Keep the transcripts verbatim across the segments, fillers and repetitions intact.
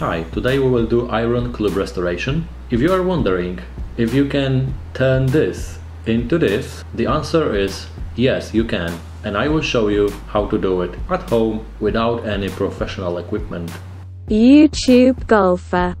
Hi, today we will do iron club restoration. If you are wondering if you can turn this into this, the answer is yes, you can, and I will show you how to do it at home without any professional equipment. YouTube golfer.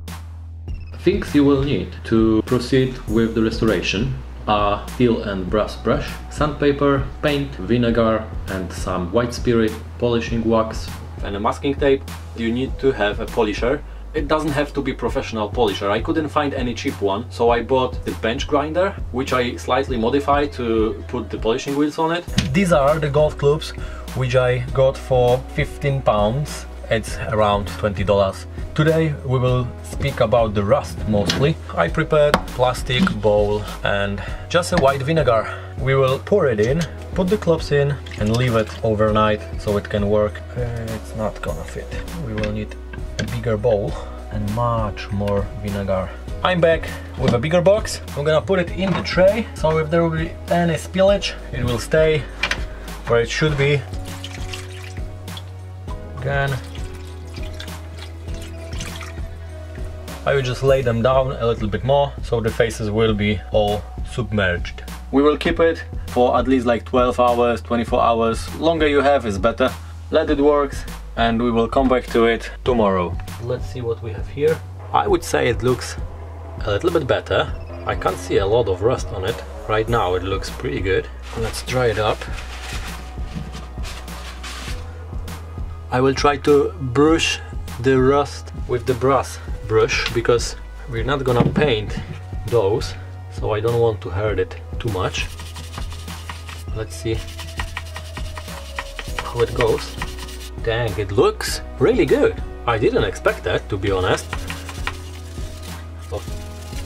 Things you will need to proceed with the restoration are steel and brass brush, sandpaper, paint, vinegar and some white spirit, polishing wax and a masking tape. You need to have a polisher. It doesn't have to be professional polisher. I couldn't find any cheap one, so I bought the bench grinder, which I slightly modified to put the polishing wheels on it. These are the golf clubs which I got for fifteen pounds. It's around twenty dollars. Today we will speak about the rust mostly. I prepared plastic bowl and just a white vinegar. We will pour it in, put the clubs in and leave it overnight so it can work. Uh, it's not gonna fit. We will need a bigger bowl and much more vinegar. I'm back with a bigger box. I'm gonna put it in the tray, so if there will be any spillage, it will stay where it should be. Again, I will just lay them down a little bit more, so the faces will be all submerged. We will keep it for at least like twelve hours, twenty-four hours. Longer you have is better. Let it work and we will come back to it tomorrow. Let's see what we have here. I would say it looks a little bit better. I can't see a lot of rust on it. Right now it looks pretty good. Let's dry it up. I will try to brush the rust with the brass brush, because we're not gonna paint those, so I don't want to hurt it too much. Let's see how it goes. Dang, it looks really good. I didn't expect that, to be honest. So,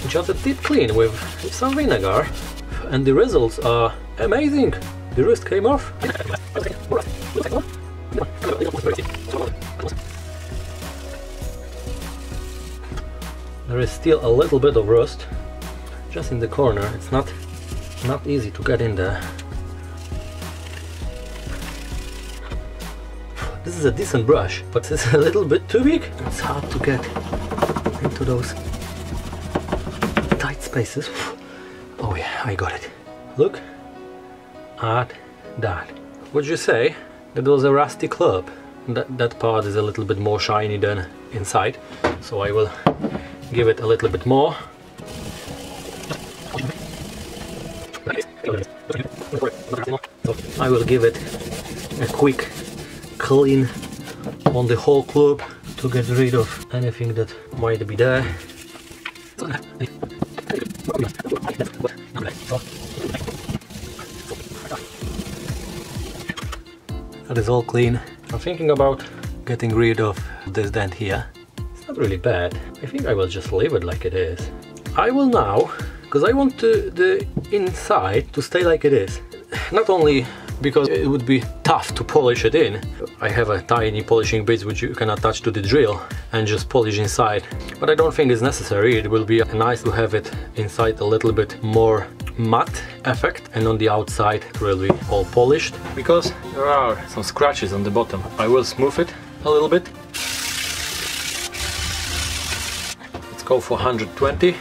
just a deep clean with some vinegar and the results are amazing. The rust came off. There is still a little bit of rust just in the corner. It's not not easy to get in there. This is a decent brush, but it's a little bit too big. It's hard to get into those tight spaces. Oh yeah, I got it. Look at that. Would you say that was a rusty club? That, that part is a little bit more shiny than inside, so I will give it a little bit more. I will give it a quick clean on the whole club to get rid of anything that might be there. That is all clean. I'm thinking about getting rid of this dent here. It's not really bad. I think I will just leave it like it is. I will now, because I want to, the inside to stay like it is. Not only because it would be tough to polish it in. I have a tiny polishing bits which you can attach to the drill and just polish inside. But I don't think it's necessary. It will be nice to have it inside a little bit more matte effect, and on the outside it will be all polished, because there are some scratches on the bottom. I will smooth it a little bit. Let's go for one hundred twenty.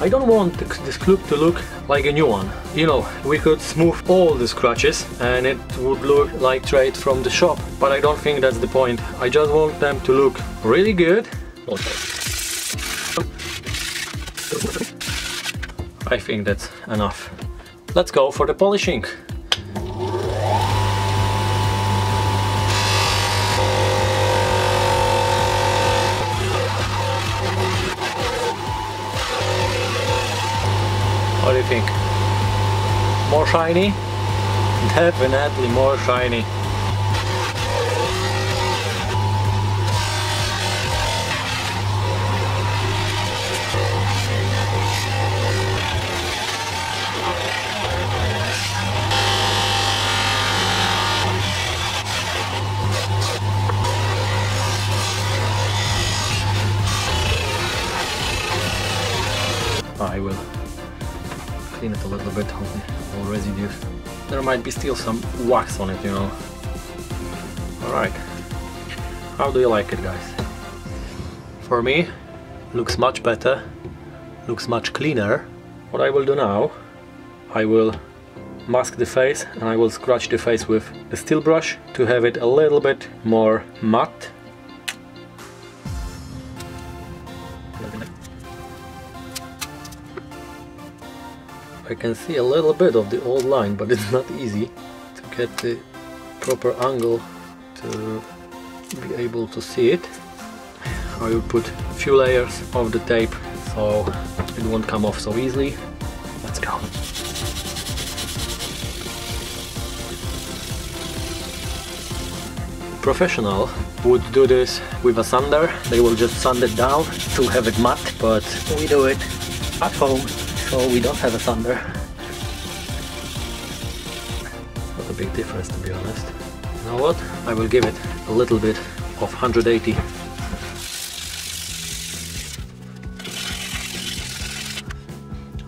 I don't want this club to look like a new one. You know, we could smooth all the scratches and it would look like trade from the shop, but I don't think that's the point. I just want them to look really good. I think that's enough. Let's go for the polishing. What do you think? More shiny? Definitely more shiny. I will clean it a little bit on already new. There might be still some wax on it, you know. Alright, how do you like it, guys? For me, looks much better, looks much cleaner. What I will do now, I will mask the face and I will scratch the face with a steel brush to have it a little bit more matte. I can see a little bit of the old line, but it's not easy to get the proper angle to be able to see it. I will put a few layers of the tape so it won't come off so easily. Let's go. Professional would do this with a sander. They will just sand it down to have it matte, but we do it at home, so we don't have a sander. Not a big difference, to be honest. You know what? I will give it a little bit of one hundred eighty.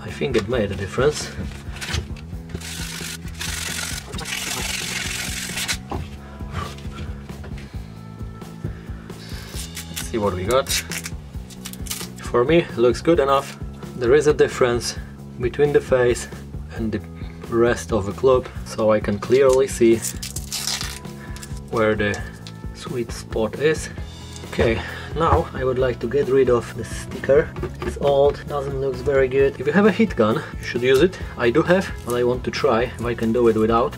I think it made a difference. Let's see what we got. For me, looks good enough. There is a difference between the face and the rest of the club, so I can clearly see where the sweet spot is. Okay, now I would like to get rid of this sticker. It's old, doesn't look very good. If you have a heat gun, you should use it. I do have, but I want to try if I can do it without.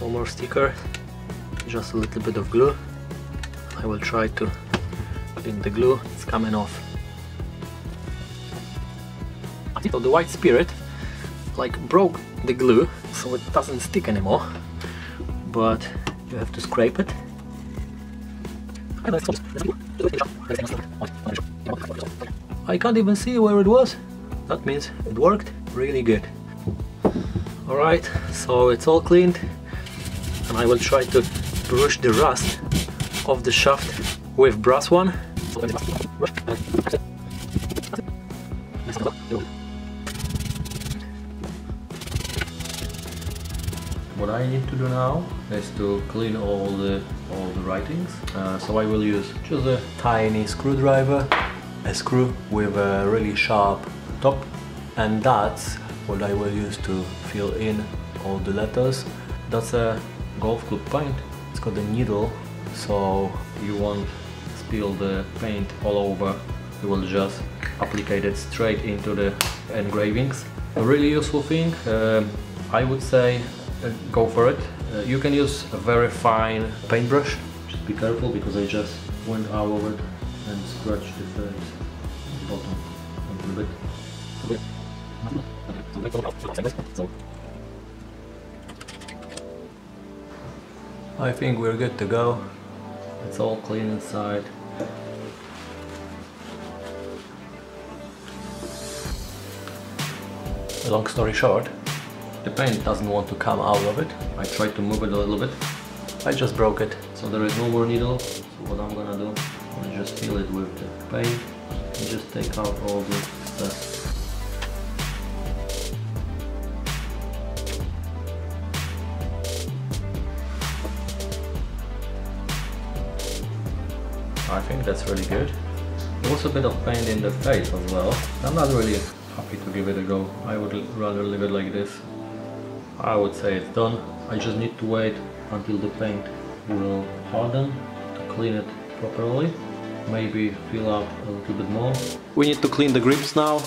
No more sticker, just a little bit of glue. I will try to put in the glue, it's coming off. So the white spirit like broke the glue, so it doesn't stick anymore, but you have to scrape it. I can't even see where it was. That means it worked really good. Alright, so it's all cleaned and I will try to brush the rust of the shaft with brass one. What I need to do now is to clean all the all the writings. Uh, so I will use just a tiny screwdriver, a screw with a really sharp top, and that's what I will use to fill in all the letters. That's a golf club paint. It's got a needle, so you won't spill the paint all over. You will just apply it straight into the engravings. A really useful thing, uh, I would say uh, go for it. Uh, you can use a very fine paintbrush. Just be careful because I just went all over it and scratched the face, the bottom a little bit. I think we're good to go. It's all clean inside. Long story short, the paint doesn't want to come out of it. I tried to move it a little bit. I just broke it. So there is no more needle. So what I'm gonna do, I just fill it with the paint and just take out all the stuff. I think that's really good. There was a bit of paint in the face as well. I'm not really happy to give it a go. I would rather leave it like this. I would say it's done. I just need to wait until the paint will harden to clean it properly. Maybe fill up a little bit more. We need to clean the grips now.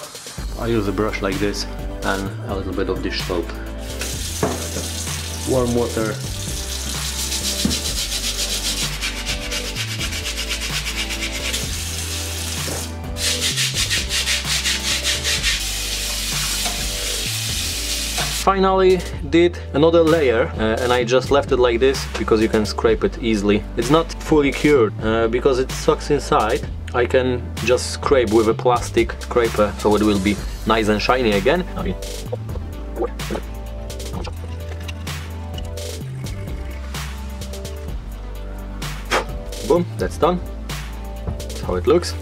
I use a brush like this and a little bit of dish soap. Warm water. Finally did another layer uh, and I just left it like this because you can scrape it easily. It's not fully cured uh, because it sucks inside. I can just scrape with a plastic scraper so it will be nice and shiny again. Boom, that's done. That's how it looks.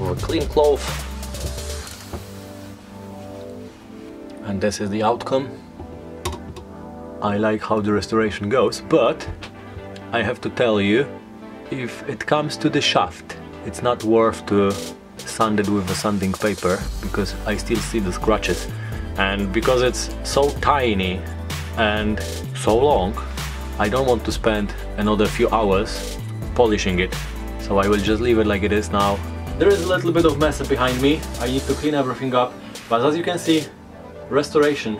or a clean clove. And this is the outcome. I like how the restoration goes, but I have to tell you, if it comes to the shaft, it's not worth to sand it with the sanding paper, because I still see the scratches, and because it's so tiny and so long, I don't want to spend another few hours polishing it, so I will just leave it like it is now. There is a little bit of mess behind me, I need to clean everything up, but as you can see, restoration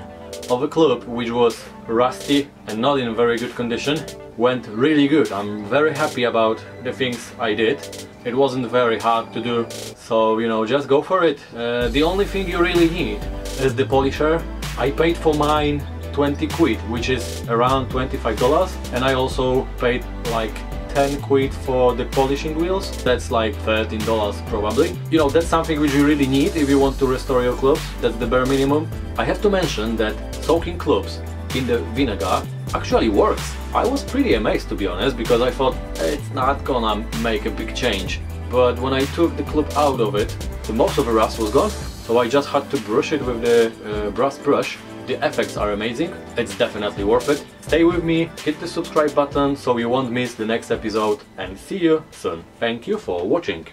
of a club which was rusty and not in very good condition went really good. I'm very happy about the things I did. It wasn't very hard to do, so you know, just go for it. Uh, the only thing you really need is the polisher. I paid for mine twenty quid, which is around twenty-five dollars, and I also paid like ten quid for the polishing wheels. That's like thirteen dollars probably. You know, that's something which you really need if you want to restore your clubs. That's the bare minimum. I have to mention that soaking clubs in the vinegar actually works. I was pretty amazed, to be honest, because I thought it's not gonna make a big change. But when I took the club out of it, the most of the rust was gone, so I just had to brush it with the uh, brass brush. The effects are amazing, it's definitely worth it. Stay with me, hit the subscribe button so you won't miss the next episode, and see you soon. Thank you for watching.